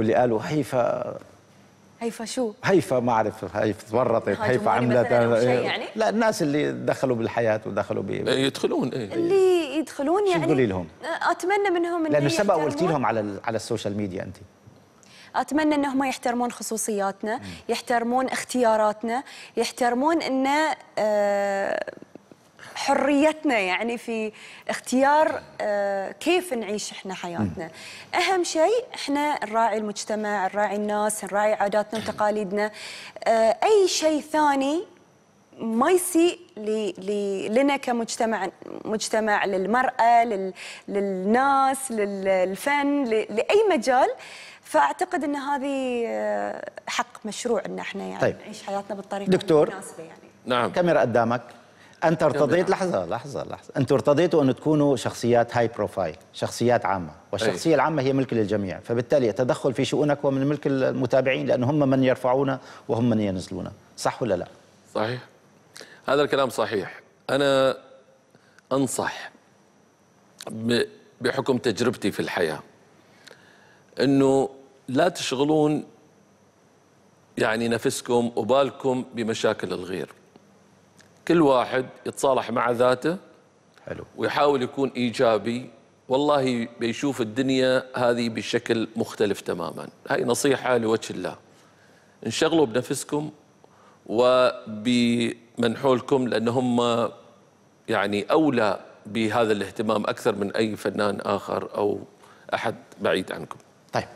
واللي قالوا هيفاء شو؟ هيفاء ما أعرف، هيفاء تورطت، هيفاء عملت يعني؟ لا، الناس اللي دخلوا بالحياة ودخلوا يدخلون إيه؟ اللي يدخلون يعني شو تقولي لهم؟ أتمنى منهم إن لأنه سبق قلتي لهم على السوشيال ميديا أنت. أتمنى أنهم يحترمون خصوصياتنا، يحترمون اختياراتنا، يحترمون أن حريتنا يعني في اختيار كيف نعيش احنا حياتنا. اهم شيء احنا نراعي المجتمع، نراعي الناس، نراعي عاداتنا وتقاليدنا. اي شيء ثاني ما يسيء لنا كمجتمع، مجتمع للمرأة، للناس، للفن، لأي مجال. فاعتقد ان هذه حق مشروع ان احنا يعني طيب. نعيش حياتنا بالطريقة دكتور. المناسبة يعني. نعم. كاميرا قدامك. أنت ارتضيت لحظة أنتوا ارتضيتوا أن تكونوا شخصيات هاي بروفايل، شخصيات عامة، والشخصية العامة هي ملك للجميع، فبالتالي التدخل في شؤونك هو من ملك المتابعين، لأن هم من يرفعونا وهم من ينزلونا، صح ولا لا؟ صحيح، هذا الكلام صحيح. أنا أنصح بحكم تجربتي في الحياة أنه لا تشغلون يعني نفسكم وبالكم بمشاكل الغير. كل واحد يتصالح مع ذاته حلو. ويحاول يكون إيجابي، والله بيشوف الدنيا هذه بشكل مختلف تماما. هاي نصيحة لوجه الله، انشغلوا بنفسكم وبمنحولكم، لأن هم يعني أولى بهذا الاهتمام أكثر من أي فنان آخر أو أحد بعيد عنكم. طيب.